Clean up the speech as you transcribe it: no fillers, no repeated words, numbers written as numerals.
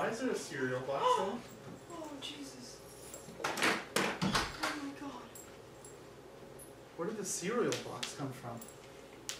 Why is there a cereal box though? Oh, Jesus. Oh my God. Where did the cereal box come from?